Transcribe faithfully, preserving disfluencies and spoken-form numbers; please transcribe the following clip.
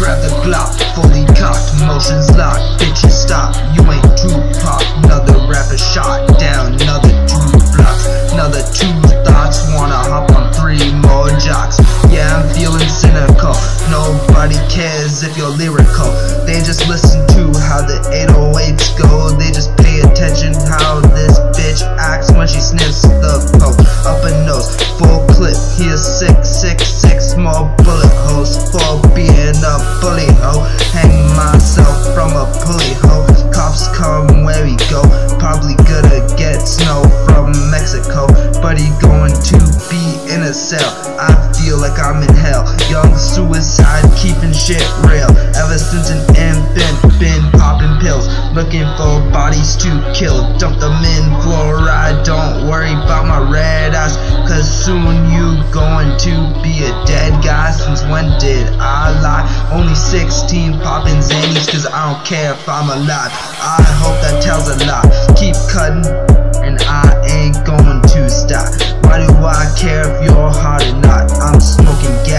Grab the Glock, fully cocked, motions locked, bitches stop, you ain't Tupac. Another rapper shot down, another two blocks, another two thoughts, wanna hop on three more jocks. Yeah, I'm feeling cynical, nobody cares if you're lyrical. They just listen to how the eight oh eights go, they just pay attention how this bitch acts when she sniffs the coke. Up her nose, full clip, here's six, six, six more bullet holes for being a bully ho. Hang myself from a pulley ho. Cops come where we go. Probably gonna get snow from Mexico, but he going to be in a cell. I feel like I'm in hell. Young suicide, keeping shit real. Ever since an infant, been popping pills, looking for bodies to kill. Dump them in fluoride. Don't worry about my red eyes, cause soon you going to be a dead guy. Since when did I lie? Only sixteen popping zanies, cause I don't care if I'm alive. I hope that tells a lie. Keep cutting and I ain't going to stop. Why do I care if you're hot or not? I'm smoking gas.